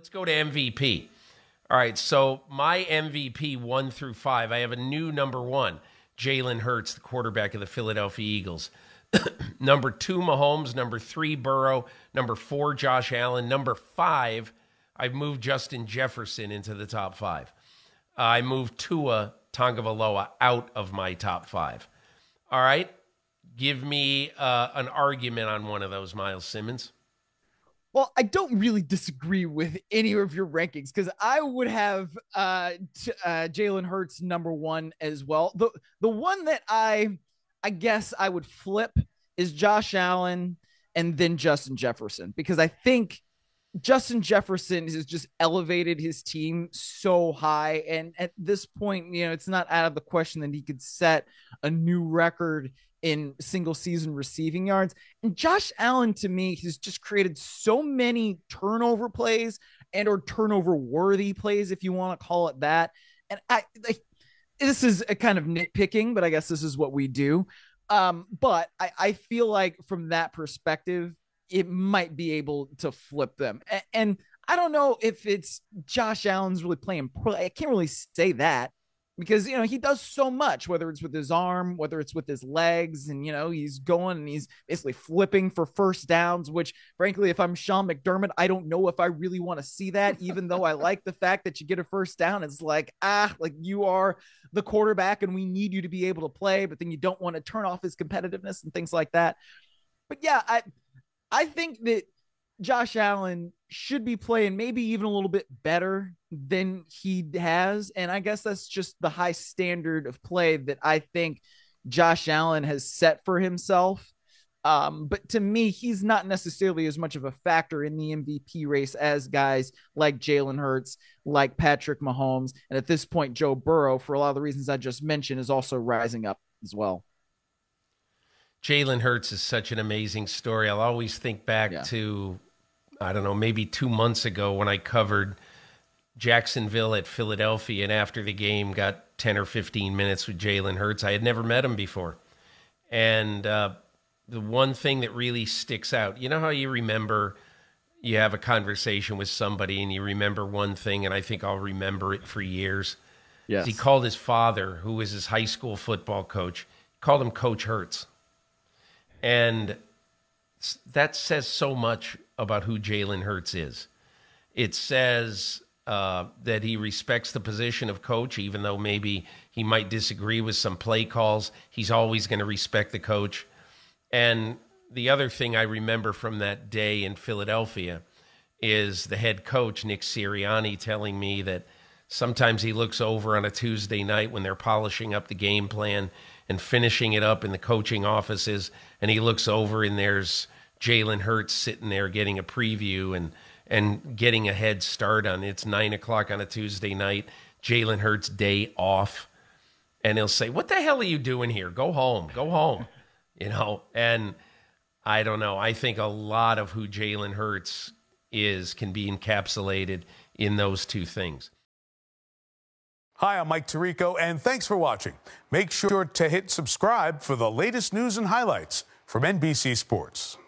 Let's go to MVP. All right, so my MVP 1 through 5, I have a new number 1, Jalen Hurts, the quarterback of the Philadelphia Eagles. Number 2, Mahomes. Number 3, Burrow. Number 4, Josh Allen. Number 5, I've moved Justin Jefferson into the top 5. I moved Tua Tagovailoa out of my top 5. All right, give me an argument on one of those, Myles Simmons. Well, I don't really disagree with any of your rankings because I would have Jalen Hurts number 1 as well. The one that I guess I would flip is Josh Allen and then Justin Jefferson, because I think Justin Jefferson has just elevated his team so high. And at this point, you know, it's not out of the question that he could set a new record in single season receiving yards. And Josh Allen, to me, has just created so many turnover plays and or turnover worthy plays, if you want to call it that. And this is a kind of nitpicking, but I guess this is what we do. But I feel like from that perspective, it might be able to flip them. And I don't know if it's Josh Allen's really playing poorly. I can't really say that because, you know, he does so much, whether it's with his arm, whether it's with his legs, and, you know, he's going and he's basically flipping for first downs, which frankly, if I'm Sean McDermott, I don't know if I really want to see that, even though I like the fact that you get a first down. It's like, like you are the quarterback and we need you to be able to play, but then you don't want to turn off his competitiveness and things like that. But yeah, I think that Josh Allen should be playing maybe even a little bit better than he has. And I guess that's just the high standard of play that I think Josh Allen has set for himself. But to me, he's not necessarily as much of a factor in the MVP race as guys like Jalen Hurts, like Patrick Mahomes. And at this point, Joe Burrow, for a lot of the reasons I just mentioned, is also rising up as well. Jalen Hurts is such an amazing story. I'll always think back to, I don't know, maybe 2 months ago when I covered Jacksonville at Philadelphia, and after the game got 10 or 15 minutes with Jalen Hurts. I had never met him before. And the one thing that really sticks out, you know how you remember you have a conversation with somebody and you remember one thing, and I think I'll remember it for years. Yes. He called his father, who was his high school football coach, called him Coach Hurts. And that says so much about who Jalen Hurts is. It says that he respects the position of coach, even though maybe he might disagree with some play calls. He's always going to respect the coach. And the other thing I remember from that day in Philadelphia is the head coach, Nick Sirianni, telling me that sometimes he looks over on a Tuesday night when they're polishing up the game plan and finishing it up in the coaching offices, and he looks over and there's Jalen Hurts sitting there getting a preview and getting a head start on it's 9 o'clock on a Tuesday night, Jalen Hurts day off, and he'll say, "What the hell are you doing here? Go home, go home." You know, and I don't know. I think a lot of who Jalen Hurts is can be encapsulated in those two things. Hi, I'm Mike Tirico, and thanks for watching. Make sure to hit subscribe for the latest news and highlights from NBC Sports.